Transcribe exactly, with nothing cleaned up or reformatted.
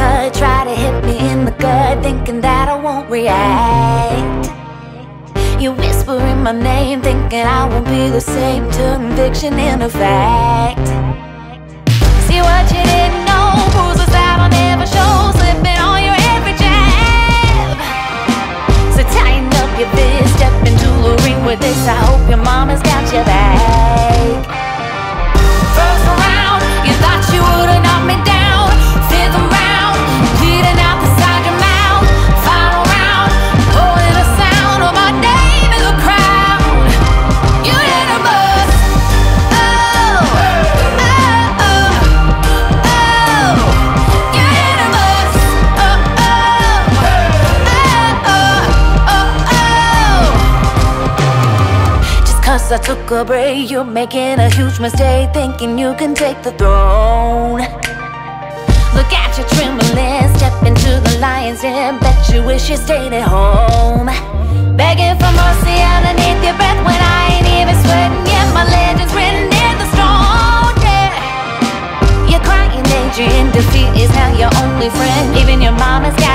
could try to hit me in the gut, thinking that I won't react. You're whispering my name, thinking I won't be the same, turning fiction into fact. See what you didn't know, bruises that I'll never show, slipping on your every jab. So tighten up your fist, step into the ring with this. I hope your mama's got your back. First round, you thought you would've knocked me down. I took a break, you're making a huge mistake, thinking you can take the throne. Look at you trembling, step into the lion's den, bet you wish you stayed at home. Begging for mercy underneath your breath when I ain't even sweating, yet my legend's written in the stone, yeah. You're crying, and defeat is now your only friend, even your mama's got